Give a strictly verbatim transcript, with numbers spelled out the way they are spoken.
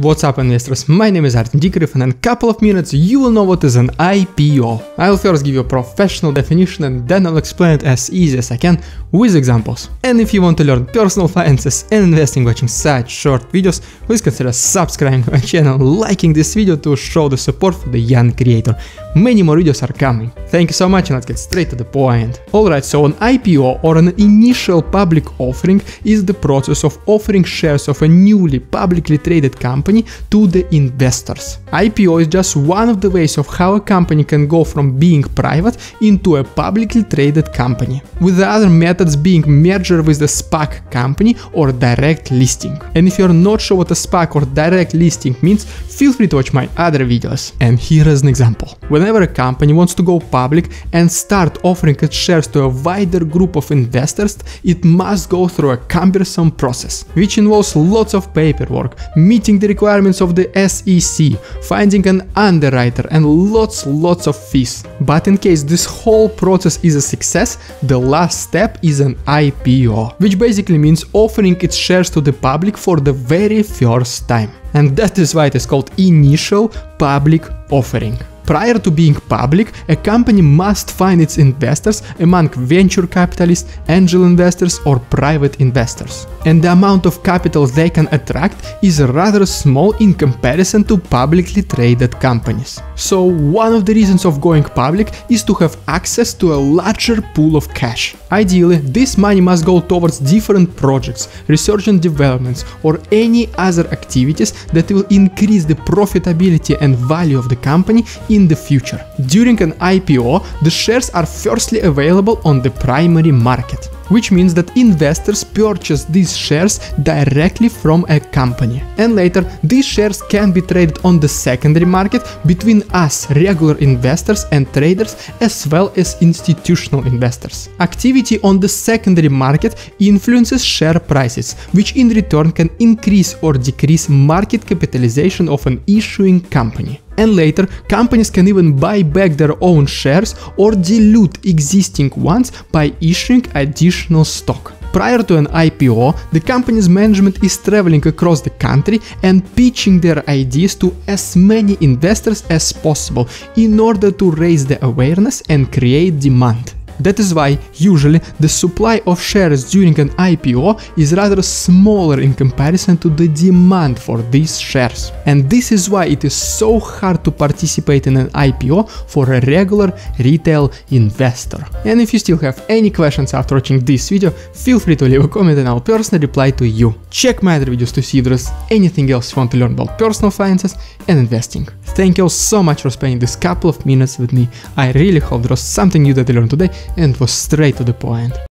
What's up, investors? My name is Artem Dikriv, and in a couple of minutes you will know what is an I P O. I'll first give you a professional definition and then I'll explain it as easy as I can with examples. And if you want to learn personal finances and investing watching such short videos, please consider subscribing to my channel, liking this video to show the support for the young creator. Many more videos are coming. Thank you so much, and let's get straight to the point. Alright, so an I P O, or an initial public offering, is the process of offering shares of a newly publicly traded company to the investors. I P O is just one of the ways of how a company can go from being private into a publicly traded company, with the other methods being merger with the SPAC company or direct listing. And if you're not sure what a SPAC or direct listing means, feel free to watch my other videos. And here is an example. Whenever a company wants to go public and start offering its shares to a wider group of investors, it must go through a cumbersome process, which involves lots of paperwork, meeting the requirements of the S E C, finding an underwriter, and lots lots of fees. But in case this whole process is a success, the last step is an I P O, which basically means offering its shares to the public for the very first time. And that is why it is called initial public offering. Prior to being public, a company must find its investors among venture capitalists, angel investors, or private investors. And the amount of capital they can attract is rather small in comparison to publicly traded companies. So one of the reasons of going public is to have access to a larger pool of cash. Ideally, this money must go towards different projects, research and developments, or any other activities that will increase the profitability and value of the company in in the future. During an I P O, the shares are firstly available on the primary market, which means that investors purchase these shares directly from a company. And later, these shares can be traded on the secondary market between us, regular investors and traders, as well as institutional investors. Activity on the secondary market influences share prices, which in return can increase or decrease market capitalization of an issuing company. And later, companies can even buy back their own shares or dilute existing ones by issuing additional stock. Prior to an I P O, the company's management is traveling across the country and pitching their ideas to as many investors as possible in order to raise the awareness and create demand. That is why, usually, the supply of shares during an I P O is rather smaller in comparison to the demand for these shares. And this is why it is so hard to participate in an I P O for a regular retail investor. And if you still have any questions after watching this video, feel free to leave a comment and I'll personally reply to you. Check my other videos to see if there's anything else you want to learn about personal finances and investing. Thank you all so much for spending this couple of minutes with me. I really hope there was something new that you learned today and was straight to the point.